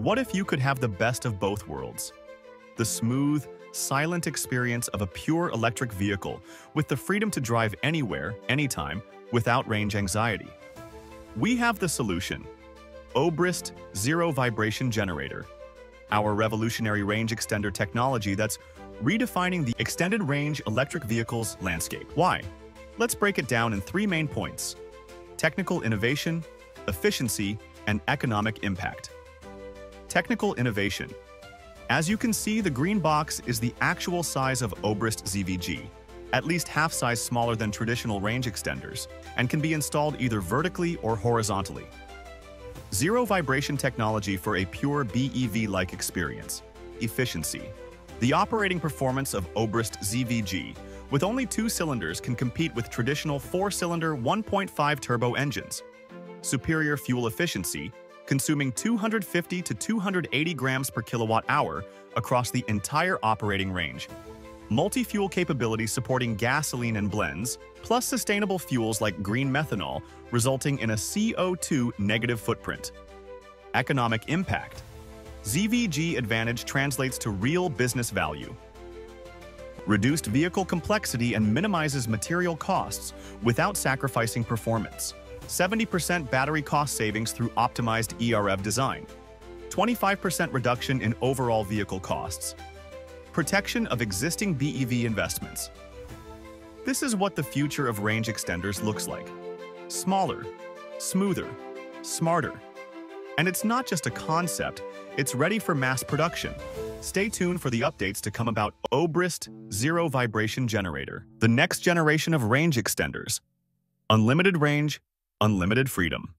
What if you could have the best of both worlds? The smooth, silent experience of a pure electric vehicle with the freedom to drive anywhere, anytime, without range anxiety. We have the solution. Obrist Zero Vibration Generator, our revolutionary range extender technology that's redefining the extended range electric vehicles landscape. Why? Let's break it down in three main points: technical innovation, efficiency, and economic impact. Technical innovation. As you can see, the green box is the actual size of Obrist ZVG, at least half size smaller than traditional range extenders, and can be installed either vertically or horizontally. Zero vibration technology for a pure BEV-like experience. Efficiency. The operating performance of Obrist ZVG with only 2 cylinders can compete with traditional 4-cylinder 1.5 turbo engines. Superior fuel efficiency, consuming 250 to 280 grams per kilowatt hour across the entire operating range. Multi-fuel capability supporting gasoline and blends, plus sustainable fuels like green methanol, resulting in a CO2 negative footprint. Economic impact. ZVG advantage translates to real business value. Reduced vehicle complexity and minimizes material costs without sacrificing performance. 70% battery cost savings through optimized EREV design. 25% reduction in overall vehicle costs. Protection of existing BEV investments. This is what the future of range extenders looks like. Smaller, smoother, smarter. And it's not just a concept, it's ready for mass production. Stay tuned for the updates to come about Obrist Zero Vibration Generator, the next generation of range extenders. Unlimited range, unlimited freedom.